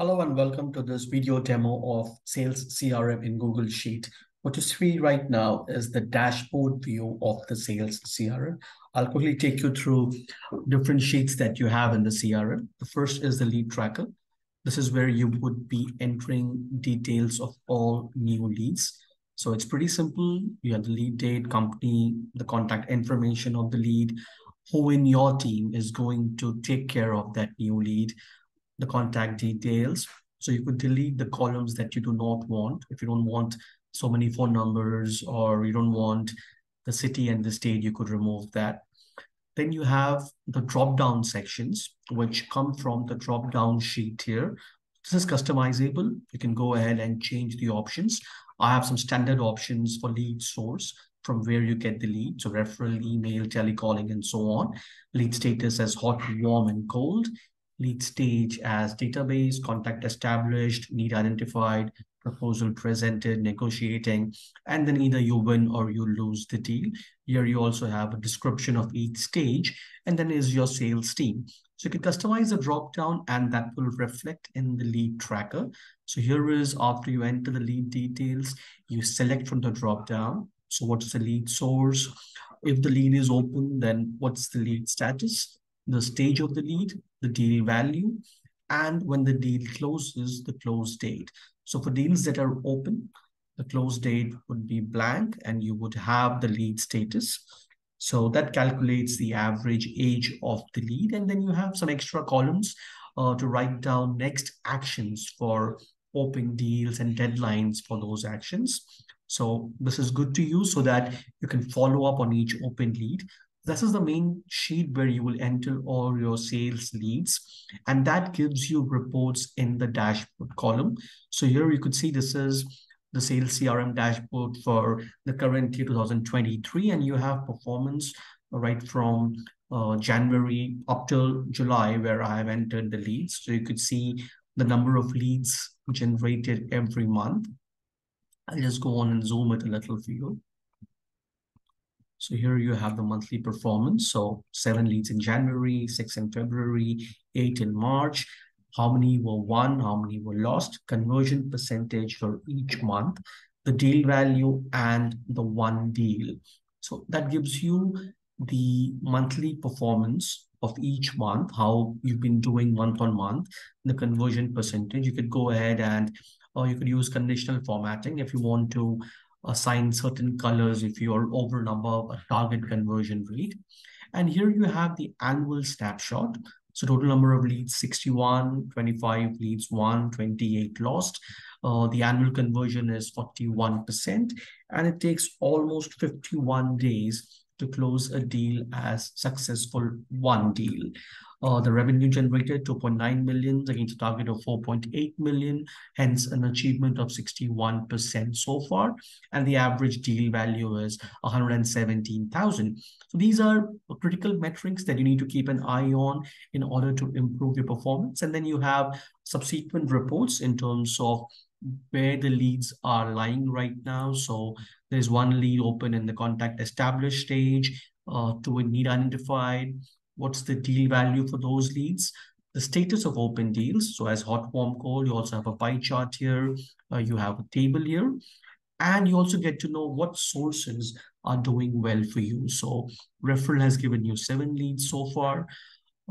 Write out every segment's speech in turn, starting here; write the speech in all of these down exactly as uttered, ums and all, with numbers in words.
Hello and welcome to this video demo of Sales C R M in Google Sheet. What you see right now is the dashboard view of the Sales C R M. I'll quickly take you through different sheets that you have in the C R M. The first is the lead tracker. This is where you would be entering details of all new leads. So it's pretty simple. You have the lead date, company, the contact information of the lead, who in your team is going to take care of that new lead, the contact details. So you could delete the columns that you do not want. If you don't want so many phone numbers or you don't want the city and the state, you could remove that. Then you have the drop-down sections, which come from the drop-down sheet here. This is customizable. You can go ahead and change the options. I have some standard options for lead source, from where you get the lead, so referral, email, telecalling, and so on. Lead status as hot, warm, and cold. Lead stage as database, contact established, need identified, proposal presented, negotiating, and then either you win or you lose the deal. Here you also have a description of each stage, and then is your sales team. So you can customize the dropdown, and that will reflect in the lead tracker. So here is, after you enter the lead details, you select from the dropdown. So what's the lead source? If the lead is open, then what's the lead status? The stage of the lead, the deal value, and when the deal closes, the close date. So for deals that are open, the close date would be blank and you would have the lead status. So that calculates the average age of the lead. And then you have some extra columns uh, to write down next actions for open deals and deadlines for those actions. So this is good to use so that you can follow up on each open lead. This is the main sheet where you will enter all your sales leads, and that gives you reports in the dashboard column. So here you could see this is the sales C R M dashboard for the current year two thousand twenty-three, and you have performance right from uh, January up till July, where I have entered the leads. So you could see the number of leads generated every month. I'll just go on and zoom it a little for you. So here you have the monthly performance. So seven leads in January, six in February, eight in March. How many were won? How many were lost? Conversion percentage for each month, the deal value, and the one deal. So that gives you the monthly performance of each month, how you've been doing month on month, the conversion percentage. You could go ahead and, or you could use conditional formatting if you want to assign certain colors if you're over number a target conversion rate. And here you have the annual snapshot. So total number of leads sixty-one, twenty-five leads won, twenty-eight lost. Uh, the annual conversion is forty-one percent, and it takes almost fifty-one days to close a deal as successful one deal. Uh, the revenue generated two point nine million against a target of four point eight million, hence an achievement of sixty-one percent so far. And the average deal value is one hundred seventeen thousand. So these are critical metrics that you need to keep an eye on in order to improve your performance. And then you have subsequent reports in terms of where the leads are lying right now. So there's one lead open in the contact established stage, uh, two in need identified. What's the deal value for those leads? The status of open deals. So as hot, warm, cold, you also have a pie chart here. Uh, you have a table here. And you also get to know what sources are doing well for you. So referral has given you seven leads so far.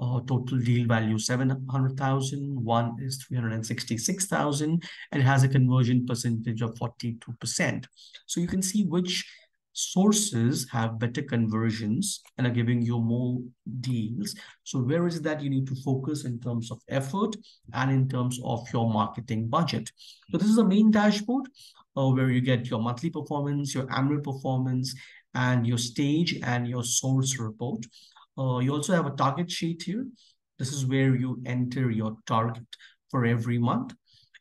Uh, total deal value seven hundred thousand. One is three hundred sixty-six thousand. And it has a conversion percentage of forty-two percent. So you can see which sources have better conversions and are giving you more deals. So where is that you need to focus in terms of effort and in terms of your marketing budget. So this is the main dashboard uh, where you get your monthly performance, your annual performance, and your stage and your source report. Uh, you also have a target sheet here. This is where you enter your target for every month.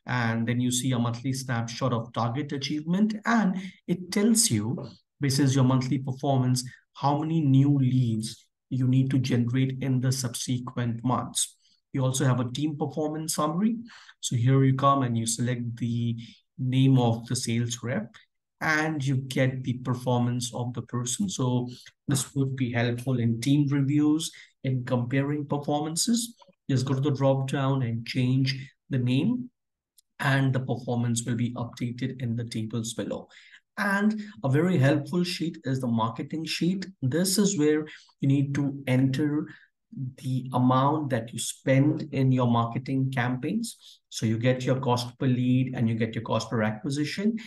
And then you see a monthly snapshot of target achievement, and it tells you, basis your monthly performance, how many new leads you need to generate in the subsequent months. You also have a team performance summary. So here you come and you select the name of the sales rep, and you get the performance of the person. So this would be helpful in team reviews, in comparing performances. Just go to the drop down and change the name, and the performance will be updated in the tables below. And a very helpful sheet is the marketing sheet. This is where you need to enter the amount that you spend in your marketing campaigns. So you get your cost per lead and you get your cost per acquisition.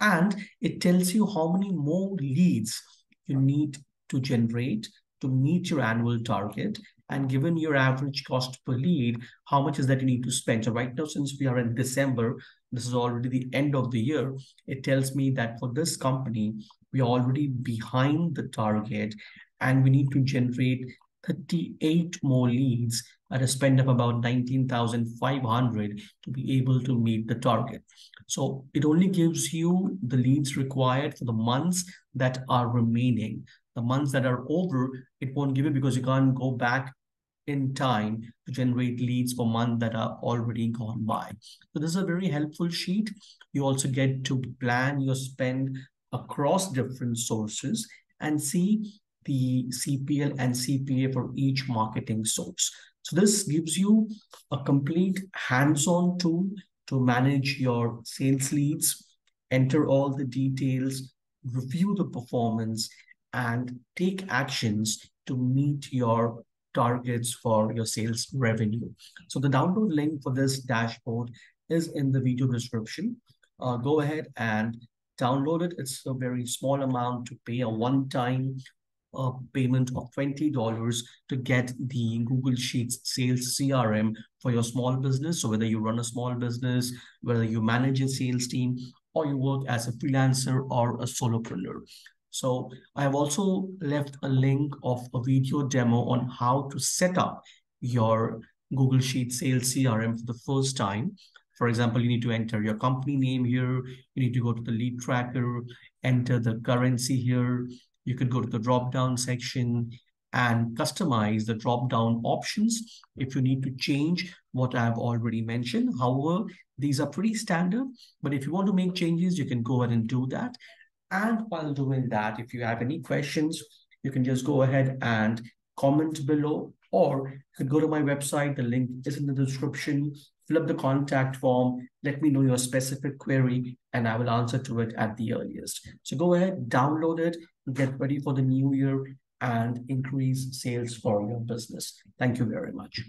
And it tells you how many more leads you need to generate to meet your annual target. And given your average cost per lead, how much is that you need to spend? So right now, since we are in December, this is already the end of the year, it tells me that for this company, we are already behind the target and we need to generate thirty-eight more leads at a spend of about nineteen thousand five hundred dollars to be able to meet the target. So it only gives you the leads required for the months that are remaining. The months that are over, it won't give you because you can't go back in time to generate leads for months that are already gone by. So this is a very helpful sheet. You also get to plan your spend across different sources and see the C P L and C P A for each marketing source. So this gives you a complete hands-on tool to manage your sales leads, enter all the details, review the performance, and take actions to meet your targets for your sales revenue. So the download link for this dashboard is in the video description. Uh, go ahead and download it. It's a very small amount to pay, a one-time uh, payment of twenty dollars to get the Google Sheets Sales C R M for your small business. So whether you run a small business, whether you manage a sales team, or you work as a freelancer or a solopreneur. So I have also left a link of a video demo on how to set up your Google Sheets Sales C R M for the first time. For example, you need to enter your company name here. You need to go to the lead tracker, enter the currency here. You could go to the drop-down section and customize the drop-down options if you need to change what I've already mentioned. However, these are pretty standard, but if you want to make changes, you can go ahead and do that. And while doing that, if you have any questions, you can just go ahead and comment below, or you could go to my website. The link is in the description. Fill up the contact form. Let me know your specific query, and I will answer to it at the earliest. So go ahead, download it, get ready for the new year, and increase sales for your business. Thank you very much.